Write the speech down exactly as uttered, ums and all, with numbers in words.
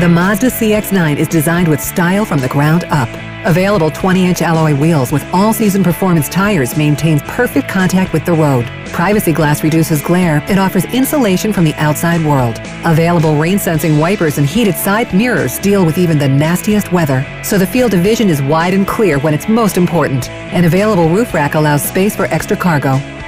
The Mazda C X nine is designed with style from the ground up. Available twenty inch alloy wheels with all-season performance tires maintains perfect contact with the road. Privacy glass reduces glare and offers insulation from the outside world. Available rain-sensing wipers and heated side mirrors deal with even the nastiest weather, so the field of vision is wide and clear when it's most important. An available roof rack allows space for extra cargo.